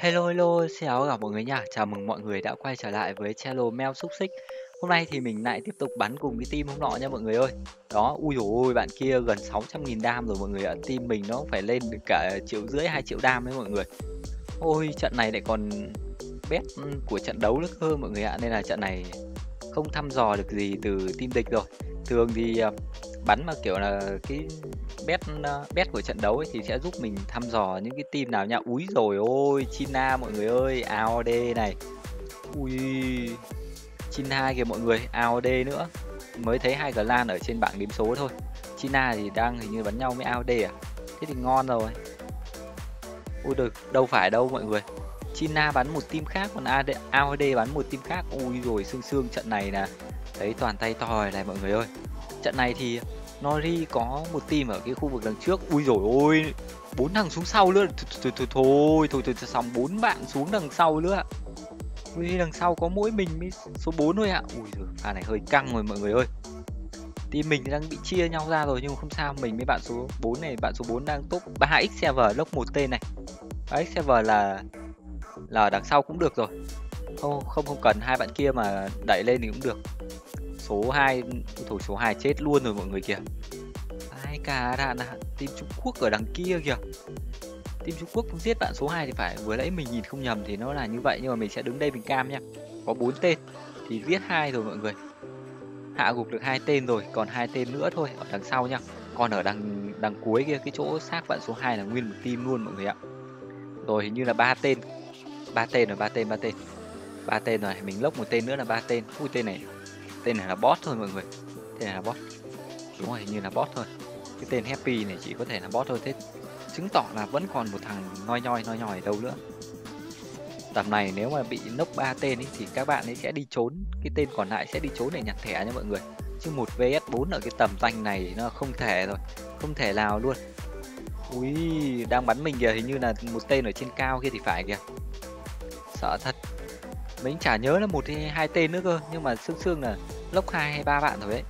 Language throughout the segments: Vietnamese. Hello hello, xin chào gặp mọi người nha. Chào mừng mọi người đã quay trở lại với channel Mew Xúc Xích. Hôm nay thì mình lại tiếp tục bắn cùng cái team hôm nọ nha mọi người ơi. Đó, ui dồi ôi, bạn kia gần 600.000 đam rồi mọi người ạ. Team mình nó phải lên được cả 1,5 triệu, 2 triệu đam đấy mọi người. Ôi, trận này lại còn best của trận đấu nữa cơ mọi người ạ. Nên là trận này không thăm dò được gì từ team địch rồi. Thường thì bắn mà kiểu là cái best của trận đấu ấy thì sẽ giúp mình thăm dò những cái team nào nha. Úi rồi ôi, China mọi người ơi, AOD này. Ui, China kìa mọi người, AOD nữa. Mới thấy hai clan ở trên bảng điểm số thôi. China thì đang hình như bắn nhau với AOD à? Thế thì ngon rồi. Ui được, đâu phải đâu mọi người. China bắn một team khác, còn AOD bắn một team khác. Ui rồi xương trận này là thấy toàn tay to rồi này mọi người ơi. Trận này thì Nori có một team ở cái khu vực đằng trước. Ui rồi ôi, 4 thằng xuống sau nữa. Thôi xong 4 bạn xuống đằng sau nữa. Ui, đằng sau có mỗi mình mới số 4 thôi ạ. Ui giời, pha này hơi căng rồi mọi người ơi. Team mình đang bị chia nhau ra rồi nhưng không sao, mình với bạn số 4 này, bạn số 4 đang top 3x server lốc một tên này. 3x server là đằng sau cũng được rồi. Không cần hai bạn kia mà đẩy lên thì cũng được. Số 2, thủ số 2 chết luôn rồi mọi người kìa. Ai cả đạn à, team Trung Quốc ở đằng kia kìa. Team Trung Quốc cũng giết bạn số 2 thì phải, vừa nãy mình nhìn không nhầm thì nó là như vậy, nhưng mà mình sẽ đứng đây mình cam nha. Có 4 tên thì giết 2 rồi mọi người. Hạ gục được 2 tên rồi, còn 2 tên nữa thôi ở đằng sau nha. Còn ở đằng cuối kia, cái chỗ xác bạn số 2 là nguyên một team luôn mọi người ạ. Rồi hình như là 3 tên. 3 tên rồi, 3 tên rồi, mình lốc một tên nữa là 3 tên. Ui tên này là bot thôi mọi người. Tên này là bot. Đúng rồi, hình như là bot thôi. Cái tên Happy này chỉ có thể là bot thôi. Thế chứng tỏ là vẫn còn một thằng nhoi nhoi ở đâu nữa. Tầm này nếu mà bị nốc 3 tên ấy, thì các bạn ấy sẽ đi trốn. Cái tên còn lại sẽ đi trốn để nhặt thẻ nha mọi người. Chứ 1 vs 4 ở cái tầm danh này nó không thể rồi. Không thể nào luôn. Ui, đang bắn mình kìa, hình như là một tên ở trên cao kia thì phải kìa. Sợ thật. Mình chả nhớ là 1 hay 2 tên nữa cơ, nhưng mà xương là lốc 2 hay 3 bạn rồi đấy.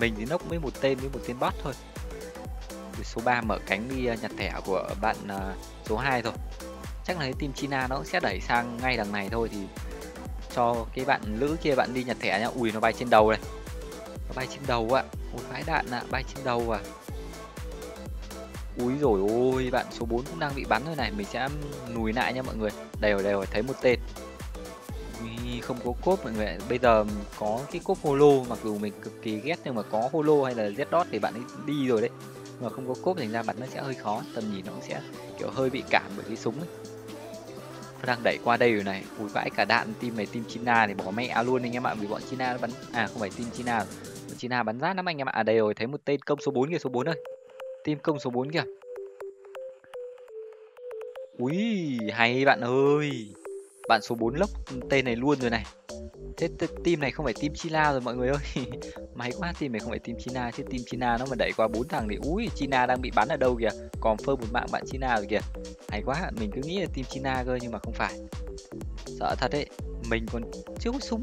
Mình thì lốc với một tên bot thôi. Số 3 mở cánh đi nhặt thẻ của bạn số 2 rồi. Chắc là cái team China nó sẽ đẩy sang ngay đằng này thôi, thì cho cái bạn nữ kia bạn đi nhặt thẻ nhá. Ui nó bay trên đầu này. Nó bay trên đầu ạ. Một vãi đạn ạ, bay trên đầu à. Úi rồi ôi, bạn số 4 cũng đang bị bắn rồi này, mình sẽ lùi lại nha mọi người. Đều thấy một tên. Không có cốp mọi người ạ. Bây giờ có cái cốp holo, mặc dù mình cực kỳ ghét, nhưng mà có holo hay là Z-Dot thì bạn ấy đi rồi đấy. Mà không có cốp thành ra bắn nó sẽ hơi khó, tầm nhìn nó cũng sẽ kiểu hơi bị cản bởi cái súng ấy. Đang đẩy qua đây rồi này. Ui vãi cả đạn, team này team China thì bỏ mẹ luôn anh em ạ, vì bọn China nó bắn, à không phải team China, bọn China bắn rát lắm anh em ạ. À đây rồi, thấy một tên công số 4 kìa, số 4 ơi. Team công số 4 kìa. Ui, hay bạn ơi. Bạn số 4 lốc tên này luôn rồi này. Thế team này không phải team China rồi mọi người ơi. Máy quá, team này không phải team China. Chứ team China nó mà đẩy qua 4 thằng thì ui, China đang bị bắn ở đâu kìa. Còn phơ một mạng bạn China rồi kìa. Hay quá, mình cứ nghĩ là team China cơ nhưng mà không phải. Sợ thật đấy. Mình còn chưa có súng.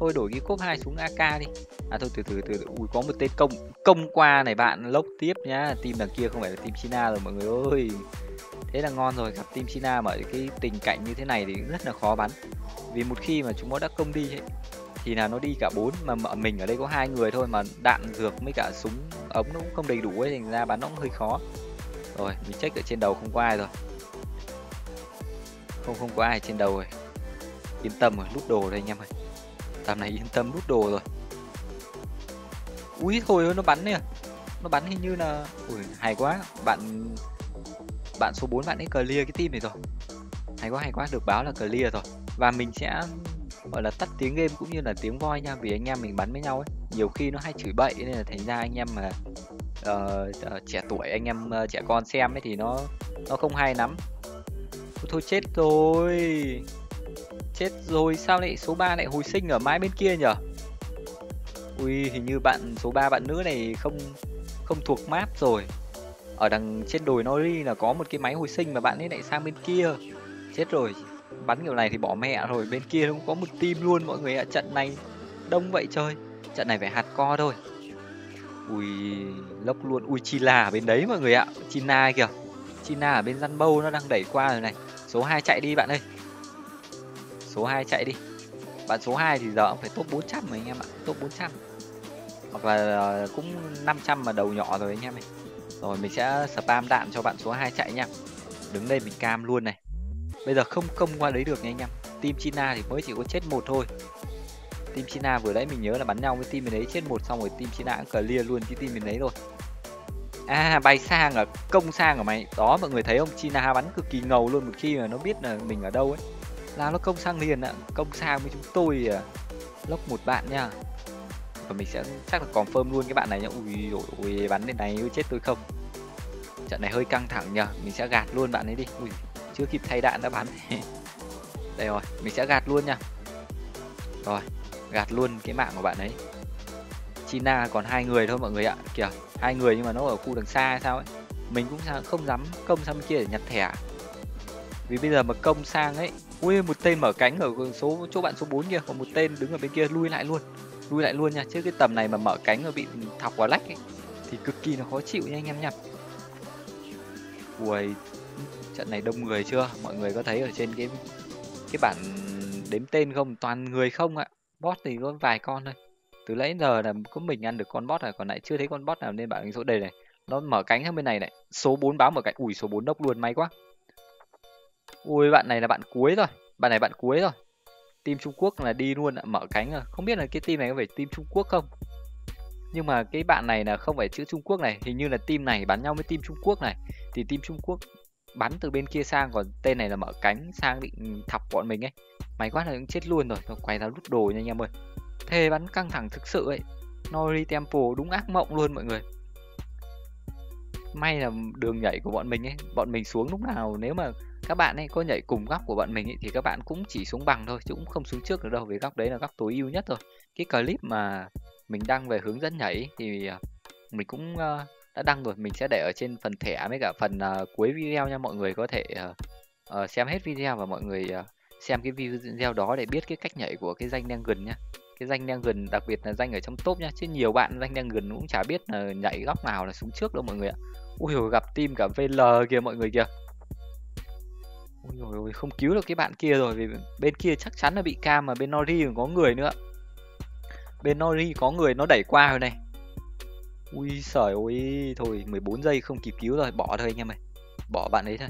Thôi đổi cái cốp 2 súng AK đi. À thôi từ từ. Ui có một tên công qua này, bạn lốc tiếp nhá. Team đằng kia không phải là team China rồi mọi người ơi. Thế là ngon rồi, gặp team China mà ở cái tình cảnh như thế này thì rất là khó bắn. Vì một khi mà chúng nó đã công đi ấy, thì là nó đi cả 4, mà mình ở đây có 2 người thôi, mà đạn dược với cả súng ống nó cũng không đầy đủ ấy, thành ra bắn nó cũng hơi khó. Rồi, mình check ở trên đầu không có ai rồi. Không có ai trên đầu rồi. Yên tâm rồi, lút đồ đây anh em ơi. Tầm này yên tâm lút đồ rồi. Úi thôi nó bắn nè. Nó bắn hình như là ui hay quá, bạn số 4 bạn ấy clear cái team này rồi. Hay quá, được báo là clear rồi. Và mình sẽ gọi là tắt tiếng game cũng như là tiếng voi nha, vì anh em mình bắn với nhau ấy, nhiều khi nó hay chửi bậy nên là thành ra anh em mà trẻ tuổi, anh em trẻ con xem ấy thì nó không hay lắm. Thôi chết rồi, sao lại số 3 lại hồi sinh ở mãi bên kia nhở. Ui hình như bạn số 3 bạn nữ này không thuộc map rồi. Ở đằng trên đồi Nori là có một cái máy hồi sinh mà bạn ấy lại sang bên kia. Chết rồi, bắn kiểu này thì bỏ mẹ rồi. Bên kia nó cũng có một team luôn mọi người ạ. Trận này đông vậy trời. Trận này phải hardcore thôi. Ui lốc luôn. Ui China bên đấy mọi người ạ. China kìa, China ở bên răn bâu nó đang đẩy qua rồi này. Số 2 chạy đi bạn ơi. Số 2 chạy đi. Bạn số 2 thì giờ cũng phải top 400 rồi anh em ạ. Top 400. Hoặc là cũng 500 mà đầu nhỏ rồi anh em ơi. Rồi mình sẽ spam đạn cho bạn số 2 chạy nha. Đứng đây mình cam luôn này. Bây giờ không công qua đấy được nha anh em. Team China thì mới chỉ có chết một thôi. Team China vừa nãy mình nhớ là bắn nhau với team mình đấy chết một, xong rồi team China cũng clear luôn cái team mình đấy rồi. À, bay sang ở công sang ở mày. Đó mọi người thấy không? China bắn cực kỳ ngầu luôn, một khi mà nó biết là mình ở đâu ấy là nó công sang liền ạ. Công sang với chúng tôi lốc một bạn nha. Và mình sẽ chắc là confirm luôn cái bạn này nhá. Ui bắn đến này chết tôi không. Trận này hơi căng thẳng nhờ. Mình sẽ gạt luôn bạn ấy đi. Ui, chưa kịp thay đạn đã bắn. Đây rồi, mình sẽ gạt luôn nha. Rồi, gạt luôn cái mạng của bạn ấy. China còn 2 người thôi mọi người ạ. Kìa, 2 người nhưng mà nó ở khu đằng xa hay sao ấy. Mình cũng không dám công sang bên kia để nhặt thẻ. Vì bây giờ mà công sang ấy, ui một tên mở cánh ở số chỗ bạn số 4 kia, còn một tên đứng ở bên kia lui lại luôn. Lui lại luôn nha, chứ cái tầm này mà mở cánh mà bị thọc vào lách ấy thì cực kỳ là khó chịu nha anh em nhá. Ui, trận này đông người chưa? Mọi người có thấy ở trên cái bản đếm tên không? Toàn người không ạ. Bot thì có vài con thôi. Từ nãy giờ là có mình ăn được con bot rồi, còn lại chưa thấy con bot nào nên bạn đánh số đây này. Nó mở cánh sang bên này này. Số 4 báo mở cánh. Ui số 4 đốc luôn, may quá. Ui bạn này là bạn cuối rồi. Bạn này bạn cuối rồi. Team Trung Quốc là đi luôn ạ, mở cánh rồi. Không biết là cái team này có phải team Trung Quốc không. Nhưng mà cái bạn này là không phải chữ Trung Quốc này, hình như là team này bắn nhau với team Trung Quốc này. Thì team Trung Quốc bắn từ bên kia sang, còn tên này là mở cánh sang định thọc bọn mình ấy. May quá là cũng chết luôn rồi. Nó quay ra lút đồ nha anh em ơi. Thề bắn căng thẳng thực sự ấy. Nori Temple đúng ác mộng luôn mọi người. May là đường nhảy của bọn mình ấy, bọn mình xuống lúc nào nếu mà các bạn ấy có nhảy cùng góc của bọn mình ấy, thì các bạn cũng chỉ xuống bằng thôi, chứ cũng không xuống trước được đâu, vì góc đấy là góc tối ưu nhất rồi. Cái clip mà mình đăng về hướng dẫn nhảy thì mình cũng đã đăng rồi, mình sẽ để ở trên phần thẻ với cả phần cuối video nha. Mọi người có thể xem hết video và mọi người xem cái video đó để biết cái cách nhảy của cái danh đang gần nha. Cái danh đang gần, đặc biệt là danh ở trong top nha, chứ nhiều bạn danh đang gần cũng chả biết là nhảy góc nào là xuống trước đâu mọi người ạ. Ui rồi gặp team cả VL kìa mọi người kìa. Ui rồi không cứu được cái bạn kia rồi, vì bên kia chắc chắn là bị cam, mà bên Nori còn có người nữa. Bên Nori có người nó đẩy qua rồi này. Ui sời ôi, thôi 14 giây không kịp cứu rồi, bỏ thôi anh em ơi. Bỏ bạn ấy thôi.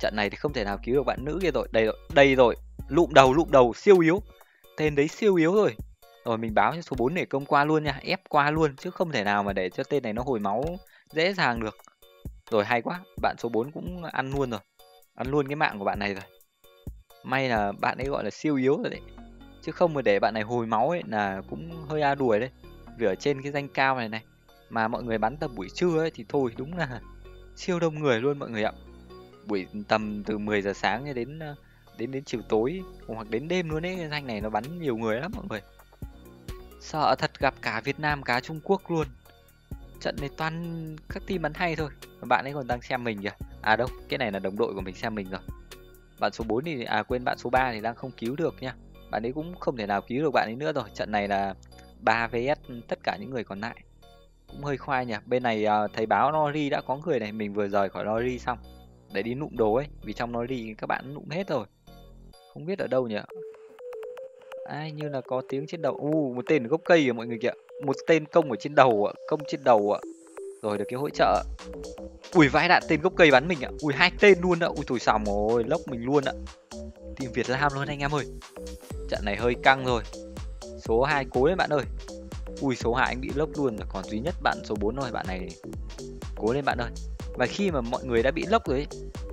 Trận này thì không thể nào cứu được bạn nữ kia rồi. Đây rồi, đây rồi. Lụm đầu siêu yếu. Tên đấy siêu yếu rồi. Rồi mình báo cho số 4 để công qua luôn nha, ép qua luôn chứ không thể nào mà để cho tên này nó hồi máu dễ dàng được. Rồi hay quá, bạn số 4 cũng ăn luôn rồi. Ăn luôn cái mạng của bạn này rồi. May là bạn ấy gọi là siêu yếu rồi đấy. Chứ không mà để bạn này hồi máu ấy là cũng hơi a đuổi đấy. Vì ở trên cái danh cao này này mà mọi người bắn tầm buổi trưa ấy thì thôi đúng là siêu đông người luôn mọi người ạ. Buổi tầm từ 10 giờ sáng cho đến chiều tối hoặc đến đêm luôn ấy, cái danh này nó bắn nhiều người lắm mọi người. Sợ thật, gặp cả Việt Nam cả Trung Quốc luôn. Trận này toàn các team bắn hay thôi. Bạn ấy còn đang xem mình kìa. À đâu, cái này là đồng đội của mình xem mình rồi. Bạn số 4 thì quên, bạn số 3 thì đang không cứu được nha. Bạn ấy cũng không thể nào cứu được bạn ấy nữa rồi. Trận này là 3 vs tất cả những người còn lại. Cũng hơi khoai nhỉ. Bên này thầy báo Nori đã có người này, mình vừa rời khỏi Nori xong để đi nụm đồ ấy, vì trong Nori các bạn nụm hết rồi. Không biết ở đâu nhỉ. Ai như là có tiếng trên đầu. Một tên ở gốc cây kìa mọi người kìa. Một tên công ở trên đầu ạ, công trên đầu ạ. Rồi được cái hỗ trợ. Ui vãi đạn, tên gốc cây bắn mình ạ. Ui hai tên luôn ạ. Ui thổi sòng rồi, lốc mình luôn ạ. Team Việt Nam luôn anh em ơi. Trận này hơi căng rồi. Số 2 cố lên bạn ơi. Ui số 2 anh bị lốc luôn rồi, còn duy nhất bạn số 4 thôi, bạn này cố lên bạn ơi. Và khi mà mọi người đã bị lốc rồi ấy,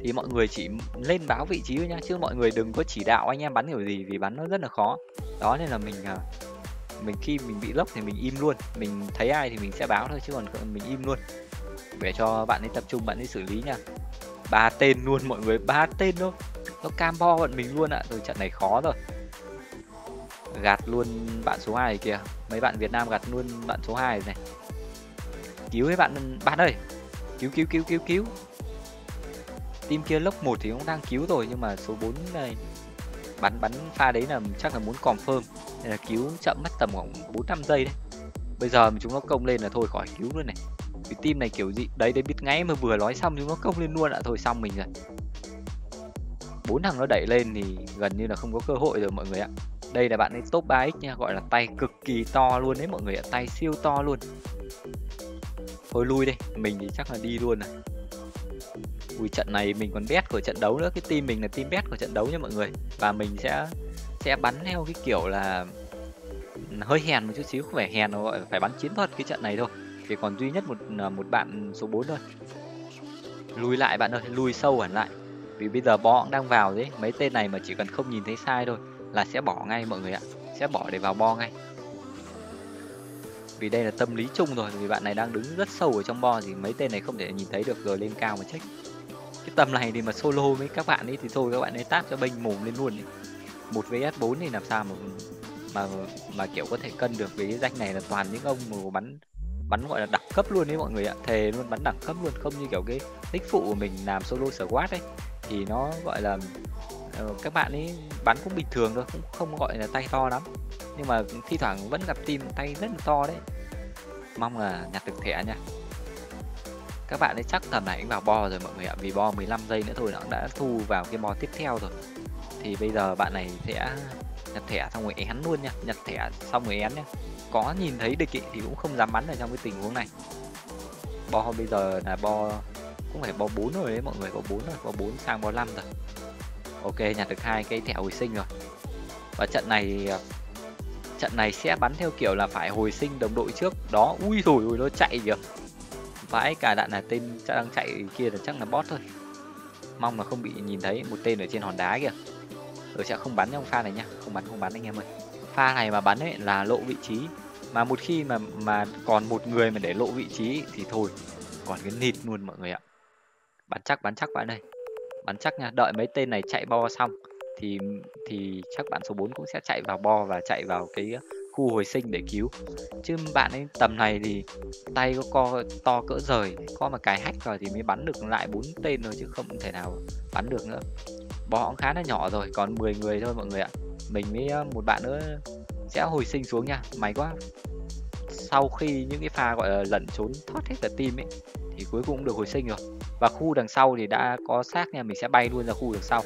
thì mọi người chỉ lên báo vị trí thôi nha, chứ mọi người đừng có chỉ đạo anh em bắn kiểu gì vì bắn nó rất là khó. Đó nên là mình khi mình bị lốc thì mình im luôn, mình thấy ai thì mình sẽ báo thôi, chứ còn mình im luôn để cho bạn ấy tập trung, bạn ấy xử lý nha. 3 tên luôn mọi người, 3 tên thôi, nó cam bo bọn mình luôn ạ. Rồi trận này khó rồi, gạt luôn bạn số 2 kìa. Mấy bạn Việt Nam gạt luôn bạn số 2 này. Cứu với bạn ơi, cứu. Team kia lốc 1 thì cũng đang cứu rồi, nhưng mà số 4 này bắn pha đấy là chắc là muốn confirm nên là cứu chậm mất tầm khoảng 4-5 giây đấy. Bây giờ mà chúng nó công lên là thôi khỏi cứu luôn này. Cái team này kiểu gì đấy, đấy biết ngay mà vừa nói xong chúng nó công lên luôn ạ. Thôi xong mình rồi, 4 thằng nó đẩy lên thì gần như là không có cơ hội rồi mọi người ạ. Đây là bạn ấy top 3x nha, gọi là tay cực kỳ to luôn đấy mọi người ạ, tay siêu to luôn. Thôi lui đây, mình thì chắc là đi luôn này. Ui, trận này mình còn best của trận đấu nữa, cái team mình là team best của trận đấu nha mọi người. Và mình sẽ bắn theo cái kiểu là hơi hèn một chút xíu, không phải hèn, nó gọi phải bắn chiến thuật cái trận này thôi. Thì còn duy nhất một bạn số 4 thôi. Lùi lại bạn ơi, lùi sâu hẳn lại. Vì bây giờ bó cũng đang vào đấy, mấy tên này mà chỉ cần không nhìn thấy sai thôi là sẽ bỏ ngay mọi người ạ. Sẽ bỏ để vào bo ngay. Vì đây là tâm lý chung rồi, vì bạn này đang đứng rất sâu ở trong bo thì mấy tên này không thể nhìn thấy được, rồi lên cao mà check. Cái tầm này thì mà solo với các bạn ấy thì thôi, các bạn ấy táp cho bênh mồm lên luôn ấy. 1 vs 4 thì làm sao mà kiểu có thể cân được, vì cái danh này là toàn những ông mà bắn gọi là đẳng cấp luôn đấy mọi người ạ. Thề luôn, bắn đẳng cấp luôn, không như kiểu cái tích phụ của mình làm solo squad ấy thì nó gọi là các bạn ấy bắn cũng bình thường thôi, cũng không gọi là tay to lắm, nhưng mà thi thoảng vẫn gặp team tay rất là to đấy. Mong là nhặt được thẻ nha. Các bạn ấy chắc tầm này cũng vào bo rồi mọi người ạ, vì bo 15 giây nữa thôi nó đã thu vào cái bo tiếp theo rồi. Thì bây giờ bạn này sẽ nhặt thẻ xong rồi én luôn nha, nhặt thẻ xong rồi én nhá. Có nhìn thấy địch ý, thì cũng không dám bắn ở trong cái tình huống này. Bo bây giờ là bo cũng phải bo 4 rồi đấy mọi người, bo 4 rồi, bo 4 sang bo 5 rồi. Ok, nhặt được 2 cái thẻ hồi sinh rồi. Và trận này sẽ bắn theo kiểu là phải hồi sinh đồng đội trước. Đó, ui rồi nó chạy kìa. Vãi cả đạn, là tên đang chạy kia là chắc là bot thôi. Mong là không bị nhìn thấy. Một tên ở trên hòn đá kìa. Rồi sẽ không bắn trong pha này nha, không bắn anh em ơi. Pha này mà bắn ấy là lộ vị trí. Mà một khi mà còn một người mà để lộ vị trí thì thôi, còn cái nịt luôn mọi người ạ. Bắn chắc bạn ơi. Bắn chắc nha, đợi mấy tên này chạy bo xong thì chắc bạn số 4 cũng sẽ chạy vào bo và chạy vào cái khu hồi sinh để cứu. Chứ bạn ấy tầm này thì tay có co to cỡ rời, có mà cái hack rồi thì mới bắn được lại 4 tên rồi, chứ không thể nào bắn được nữa. Bo cũng khá là nhỏ rồi, còn 10 người thôi mọi người ạ. Mình với một bạn nữa sẽ hồi sinh xuống nha, may quá. Sau khi những cái pha gọi là lẩn trốn thoát hết cả team ấy thì cuối cùng cũng được hồi sinh rồi. Và khu đằng sau thì đã có xác nha, mình sẽ bay luôn ra khu đằng sau.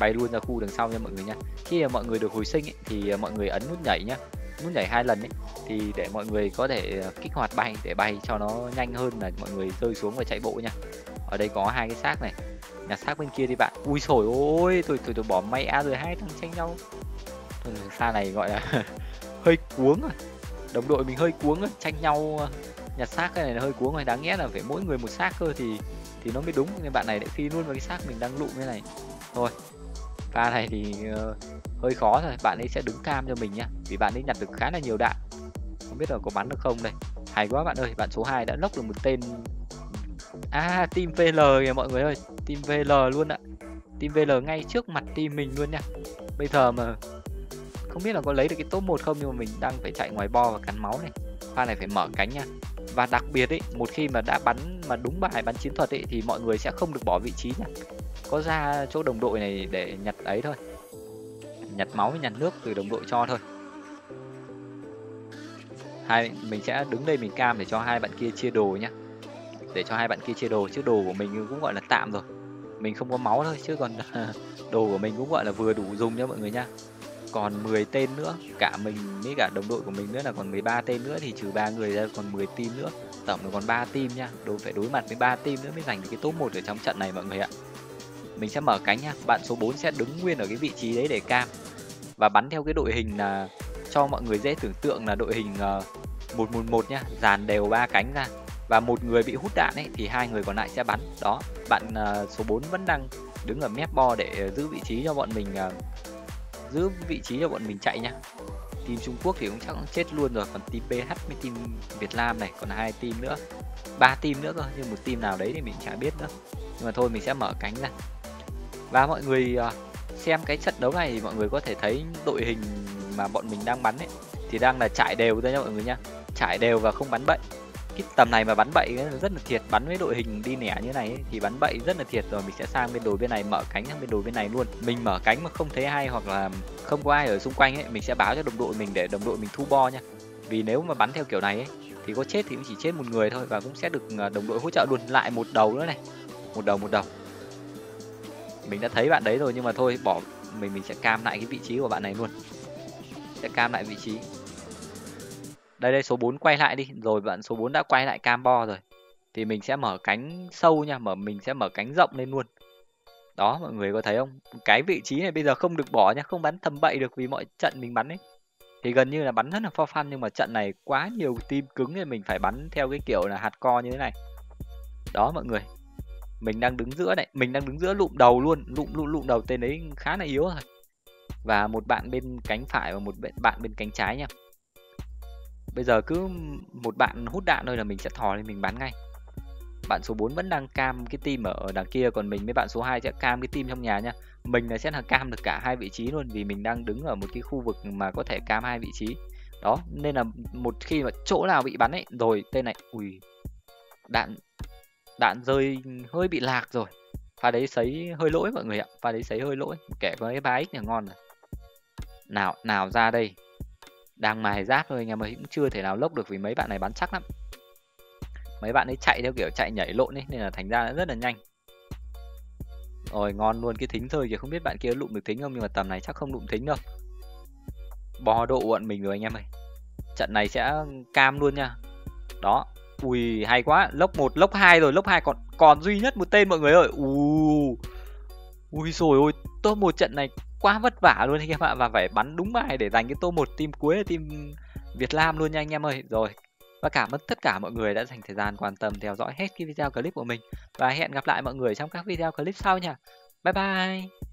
Bay luôn ra khu đằng sau nha mọi người nha. Khi mà mọi người được hồi sinh ấy, thì mọi người ấn nút nhảy nhá. Nút nhảy 2 lần ấy, thì để mọi người có thể kích hoạt bay, để bay cho nó nhanh hơn là mọi người rơi xuống và chạy bộ nha. Ở đây có 2 cái xác này. Nhà xác bên kia đi bạn. Ui sồi ôi, tôi bỏ may á rồi, 2 thằng tranh nhau. Pha này gọi là hơi cuống rồi. Đồng đội mình hơi cuống rồi, tranh nhau nhặt xác cái này là hơi cuống rồi, đáng nhẽ là phải mỗi người một xác cơ thì nó mới đúng, nên bạn này lại phi luôn vào cái xác mình đang lụm như này. Thôi, pha này thì hơi khó rồi, bạn ấy sẽ đứng cam cho mình nhá, vì bạn ấy nhặt được khá là nhiều đạn. Không biết là có bắn được không đây. Hay quá bạn ơi, bạn số 2 đã lốc được một tên. À, team VL kìa mọi người ơi, team VL luôn ạ. Team VL ngay trước mặt team mình luôn nha. Bây giờ mà không biết là có lấy được cái top 1 không, nhưng mà mình đang phải chạy ngoài bo và cắn máu này. Pha này phải mở cánh nha. Và đặc biệt ấy, một khi mà đã bắn mà đúng bài bắn chiến thuật ấy thì mọi người sẽ không được bỏ vị trí nha. Có ra chỗ đồng đội này để nhặt ấy thôi. Nhặt máu với nhặt nước từ đồng đội cho thôi. Mình sẽ đứng đây mình cam để cho 2 bạn kia chia đồ nhá. Để cho 2 bạn kia chia đồ, chứ đồ của mình cũng gọi là tạm rồi. Mình không có máu thôi, chứ còn đồ của mình cũng gọi là vừa đủ dùng nha mọi người nha. Còn 10 tên nữa, cả mình với cả đồng đội của mình nữa là còn 13 tên nữa, thì trừ 3 người ra còn 10 team nữa. Tổng là còn 3 team nha. Phải đối mặt với 3 team nữa mới giành được cái top 1 ở trong trận này mọi người ạ. Mình sẽ mở cánh nha. Bạn số 4 sẽ đứng nguyên ở cái vị trí đấy để cam. Và bắn theo cái đội hình là cho mọi người dễ tưởng tượng là đội hình 1-1-1 nha, dàn đều 3 cánh ra. Và một người bị hút đạn ấy thì 2 người còn lại sẽ bắn. Đó, bạn số 4 vẫn đang đứng ở mép bo để giữ vị trí cho bọn mình chạy nha. Team Trung Quốc thì cũng chắc cũng chết luôn rồi, còn team PH với team Việt Nam này, còn 2 team nữa, 3 team nữa cơ, nhưng một team nào đấy thì mình chả biết nữa. Nhưng mà thôi mình sẽ mở cánh ra. Và mọi người xem cái trận đấu này thì mọi người có thể thấy đội hình mà bọn mình đang bắn ấy thì đang là trải đều ra nha mọi người nha. Trải đều và không bắn bậy. Cái tầm này mà bắn bậy rất là thiệt, bắn với đội hình đi nẻ như này ấy, thì bắn bậy rất là thiệt rồi. Mình sẽ sang bên đồi bên này, mở cánh sang bên đồi bên này luôn. Mình mở cánh mà không thấy ai hoặc là không có ai ở xung quanh ấy, mình sẽ báo cho đồng đội mình để đồng đội mình thu bo nha. Vì nếu mà bắn theo kiểu này ấy thì có chết thì cũng chỉ chết một người thôi, và cũng sẽ được đồng đội hỗ trợ luôn. Lại một đầu nữa này, một đầu. Mình đã thấy bạn đấy rồi nhưng mà thôi bỏ, mình sẽ cam lại cái vị trí của bạn này luôn, sẽ cam lại vị trí. Đây đây, số 4 quay lại đi, rồi bạn số 4 đã quay lại cam bo rồi. Thì mình sẽ mở cánh sâu nha, mình sẽ mở cánh rộng lên luôn. Đó, mọi người có thấy không? Cái vị trí này bây giờ không được bỏ nha, không bắn tầm bậy được, vì mọi trận mình bắn ấy thì gần như là bắn rất là for fun, nhưng mà trận này quá nhiều team cứng nên mình phải bắn theo cái kiểu là hardcore như thế này. Đó mọi người. Mình đang đứng giữa này, mình đang đứng giữa lụm đầu luôn, lụm đầu tên ấy khá là yếu rồi. Và một bạn bên cánh phải và một bạn bên cánh trái nha. Bây giờ cứ một bạn hút đạn thôi là mình sẽ thò lên mình bắn ngay. Bạn số 4 vẫn đang cam cái team ở đằng kia, còn mình với bạn số 2 sẽ cam cái team trong nhà nha. Mình là sẽ là cam được cả hai vị trí luôn, vì mình đang đứng ở một cái khu vực mà có thể cam hai vị trí. Đó, nên là một khi mà chỗ nào bị bắn ấy, rồi tên này, ui, đạn rơi hơi bị lạc rồi. Pha đấy sấy hơi lỗi mọi người ạ, pha đấy sấy hơi lỗi, kẻ có cái 3x là ngon rồi. Nào ra đây. Đang mài giáp thôi anh em ơi, cũng chưa thể nào lốc được vì mấy bạn này bắn chắc lắm. Mấy bạn ấy chạy theo kiểu chạy nhảy lộn ấy, nên là thành ra rất là nhanh. Rồi ngon luôn, cái thính thôi kìa, không biết bạn kia lụm được thính không, nhưng mà tầm này chắc không lụm thính đâu. Bò độ bọn mình rồi anh em ơi. Trận này sẽ cam luôn nha. Đó. Ui hay quá, lốc 1, lốc 2 rồi, lốc 2 còn duy nhất một tên mọi người ơi. Ui rồi ôi, top 1 trận này quá vất vả luôn anh em ạ, và phải bắn đúng bài để giành cái top 1 team cuối là team Việt Nam luôn nha anh em ơi. Rồi. Và cảm ơn tất cả mọi người đã dành thời gian quan tâm theo dõi hết cái video clip của mình. Và hẹn gặp lại mọi người trong các video clip sau nha. Bye bye!